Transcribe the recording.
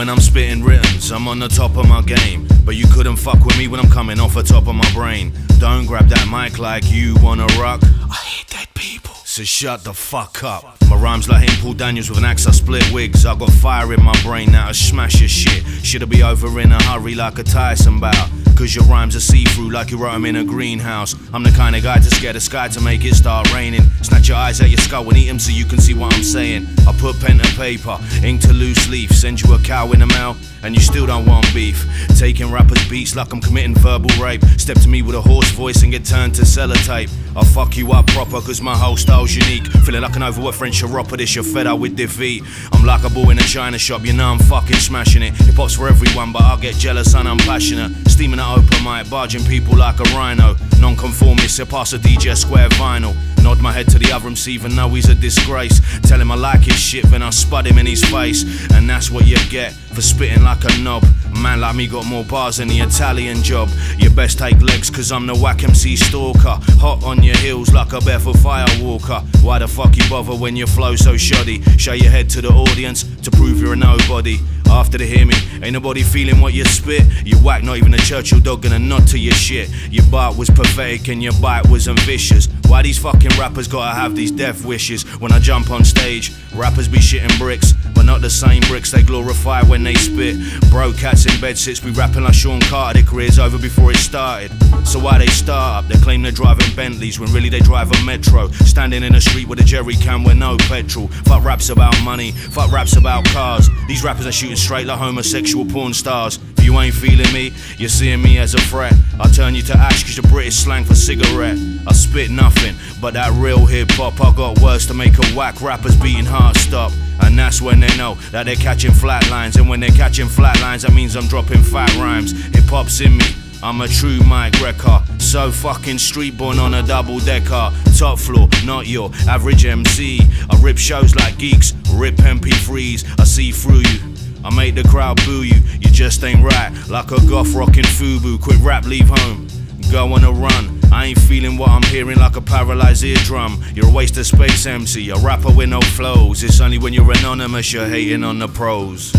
When I'm spitting rhythms, I'm on the top of my game. But you couldn't fuck with me when I'm coming off the top of my brain. Don't grab that mic like you wanna rock. I hate that people, so shut the fuck up. My rhymes like him, Paul Daniels with an axe, I split wigs. I got fire in my brain, now I smash your shit. Should've be over in a hurry like a Tyson bout, cause your rhymes are see-through like you wrote them in a greenhouse. I'm the kind of guy to scare the sky to make it start raining. Snatch your eyes out your skull and eat them so you can see what I'm saying. I put pen to paper, ink to loose leaf, send you a cow in the mouth, and you still don't want beef. Taking rappers' beats like I'm committing verbal rape. Step to me with a hoarse voice and get turned to sellotape. I'll fuck you up proper cause my whole style's unique. Feeling like an overworked French rapper, this you're fed up with defeat. I'm like a ball in a china shop, you know I'm fucking smashing it. Hip hop's for everyone but I'll get jealous and I'm passionate. Steaming at open mic, barging people like a rhino. Non-conformist, he'll pass a DJ square vinyl. Nod my head to the other MC even though he's a disgrace. Tell him I like his shit, then I spud him in his face. And that's what you get for spitting like a knob. Man like me got more bars than the Italian Job. You best take legs cause I'm the whack MC stalker. Hot on your heels like a barefoot firewalker. Why the fuck you bother when your flow so shoddy? Show your head to the audience to prove you're a nobody. After they hear me, ain't nobody feeling what you spit. You whack, not even a Churchill dog gonna nod to your shit. Your bite was pathetic and your bite wasn't vicious. Why these fucking rappers gotta have these death wishes? When I jump on stage, rappers be shitting bricks, but not the same bricks they glorify when they spit. Bro, cats in bed sits be rapping like Sean Carter, their career's over before it started. So why they start up? They claim they're driving Bentleys when really they drive a Metro. Standing in the street with a jerry can with no petrol. Fuck raps about money, fuck raps about cars. These rappers are shooting straight like homosexual porn stars. If you ain't feeling me, you're seeing me as a threat. I'll turn you to ash cause the British slang for cigarette. I spit nothing but that real hip hop. I got words to make a whack rapper's beating heart stop. And that's when they know that they're catching flat lines. And when they're catching flat lines, that means I'm dropping fat rhymes. Hip hop's in me, I'm a true mic wrecker. So fucking street born on a double decker. Top floor, not your average MC. I rip shows like geeks, rip MP3s. I see through you, I make the crowd boo you. You just ain't right, like a goth rockin' FUBU. Quit rap, leave home, go on a run. I ain't feeling what I'm hearing like a paralyzed eardrum. You're a waste of space MC, a rapper with no flows. It's only when you're anonymous you're hating on the pros.